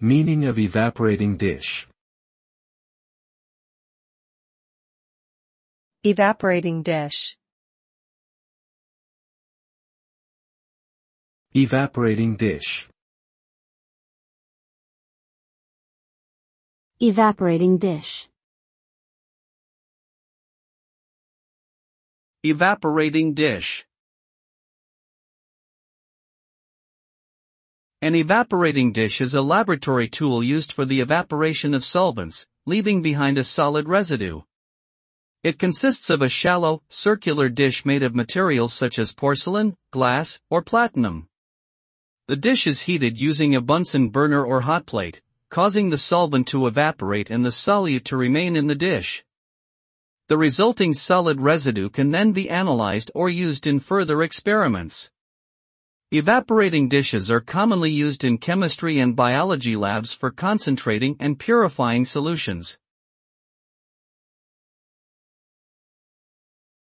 Meaning of evaporating dish. Evaporating dish. Evaporating dish. Evaporating dish. Evaporating dish. An evaporating dish is a laboratory tool used for the evaporation of solvents, leaving behind a solid residue. It consists of a shallow, circular dish made of materials such as porcelain, glass, or platinum. The dish is heated using a Bunsen burner or hot plate, causing the solvent to evaporate and the solute to remain in the dish. The resulting solid residue can then be analyzed or used in further experiments. Evaporating dishes are commonly used in chemistry and biology labs for concentrating and purifying solutions.